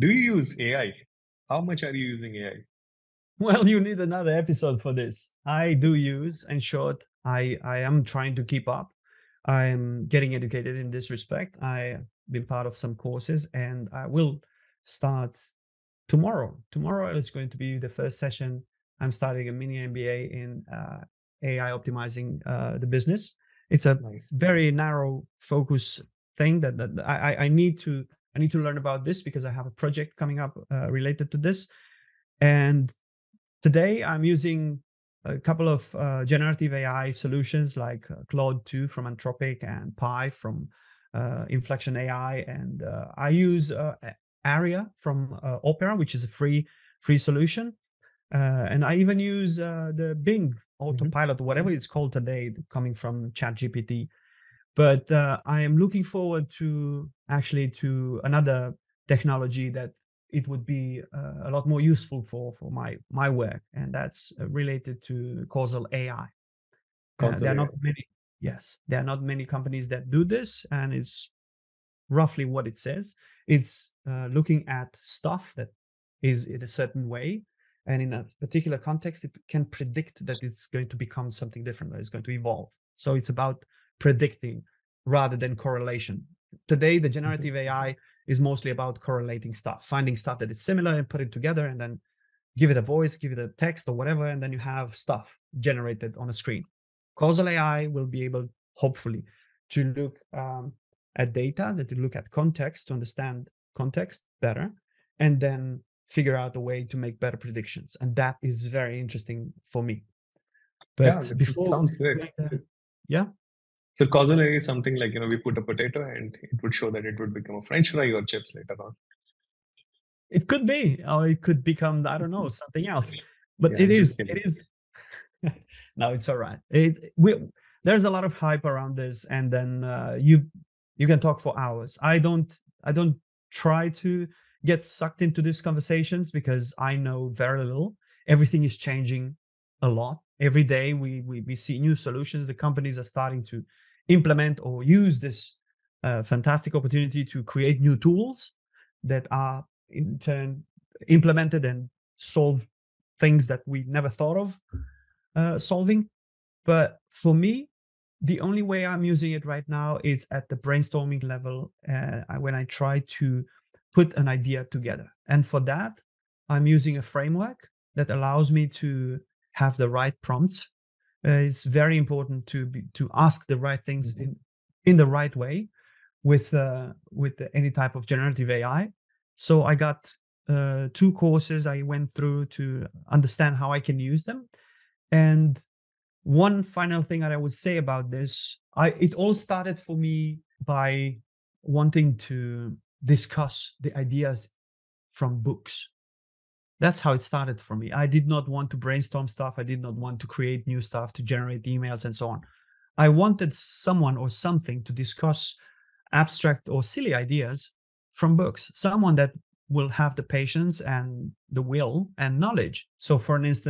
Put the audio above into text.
Do you use AI? How much are you using AI? Well, you need another episode for this. I do use, in short, I am trying to keep up. I'm getting educated in this respect. I've been part of some courses and I will start tomorrow. Tomorrow is going to be the first session. I'm starting a mini MBA in AI optimizing the business. It's a nice, very narrow focus thing that I need to learn about this because I have a project coming up related to this. And today I'm using a couple of generative AI solutions like Claude2 from Anthropic and Pi from Inflection AI. And I use Aria from Opera, which is a free solution. And I even use the Bing autopilot, whatever it's called today, coming from ChatGPT. But I am looking forward to actually to another technology that it would be a lot more useful for my work, and that's related to causal AI. There are not many. Yes, there are not many companies that do this, and it's roughly what it says. It's looking at stuff that is in a certain way, and in a particular context, it can predict that it's going to become something different, that it's going to evolve. So it's about predicting rather than correlation. Today, the generative AI is mostly about correlating stuff, finding stuff that is similar and put it together and then give it a voice, give it a text or whatever, and then you have stuff generated on a screen. Causal AI will be able, hopefully, to look at data, that to look at context, to understand context better, and then figure out a way to make better predictions. And that is very interesting for me. But yeah, before, sounds good. Yeah. So causal AI is something like, we put a potato and it would show that it would become a French fry or chips later on. It could be, or it could become, I don't know, something else. But yeah, it is. No, it's all right. There's a lot of hype around this, and then you can talk for hours. I don't try to get sucked into these conversations because I know very little. Everything is changing a lot. Every day we see new solutions. The companies are starting to implement or use this fantastic opportunity to create new tools that are in turn implemented and solve things that we never thought of solving. But for me, the only way I'm using it right now is at the brainstorming level when I try to put an idea together. And for that, I'm using a framework that allows me to have the right prompts. It's very important to ask the right things in the right way with any type of generative AI. So I got two courses I went through to understand how I can use them. And one final thing that I would say about this, it all started for me by wanting to discuss the ideas from books. That's how it started for me. I did not want to brainstorm stuff. I did not want to create new stuff, to generate emails and so on. I wanted someone or something to discuss abstract or silly ideas from books, someone that will have the patience and the will and knowledge. So for an instance,